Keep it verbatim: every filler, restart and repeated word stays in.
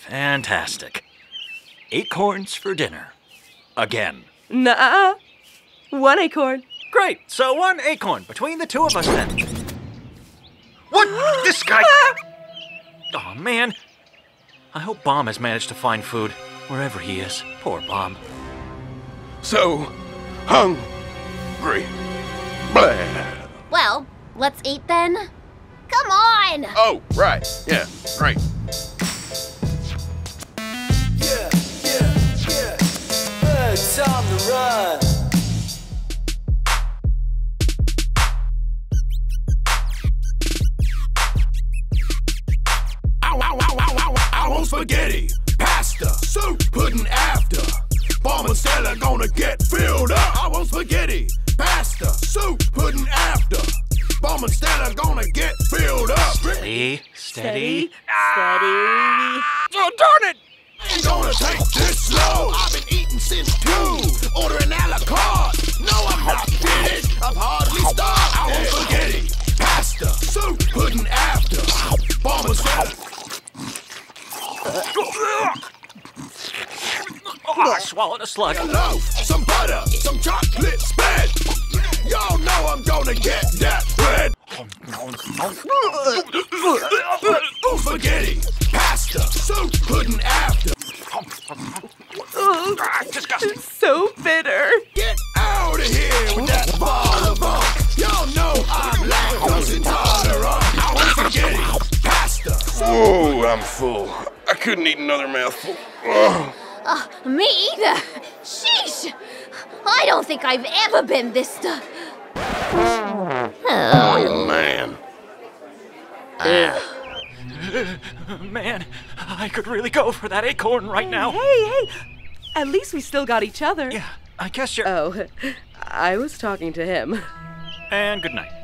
Fantastic. Acorns for dinner. Again. Nuh-uh. One acorn. Great. So one acorn between the two of us then. What? This guy... Aw, oh, man. I hope Bomb has managed to find food wherever he is. Poor Bomb. So hungry. Blah. Well, let's eat then. Come on! Oh, right. Yeah, right. Yeah, yeah, yeah. Birds on the run. Ow, ow, ow, ow, ow, ow, ow, spaghetti, pasta, soup, pudding after. Bomber Stella gonna get filled up. I want spaghetti, pasta, soup, pudding after. Bomber Stella gonna get filled up. Steady, steady, steady. Ah! Steady. Oh, darn it! Ain't gonna take this slow. I've been eating since two. Ordering a la carte. No, I'm not finished. I've hardly started. I want spaghetti, pasta, soup, pudding after. Bomber Stella. Oh, I swallowed a slug. Hello, some butter, some chocolate spread. Y'all know I'm gonna get that bread. Spaghetti, pasta, soup, pudding after. Disgusting. So bitter. Get out of here with that ball of bunk. Y'all know I'm lactose intolerant. I want spaghetti, pasta. Whoa, I'm full. I couldn't eat another mouthful. Ugh. Uh, me either. Sheesh! I don't think I've ever been this stuff. Oh, man. Ah. Man, I could really go for that acorn right hey, now. Hey, hey! At least we still got each other. Yeah, I guess you're... Oh, I was talking to him. And good night.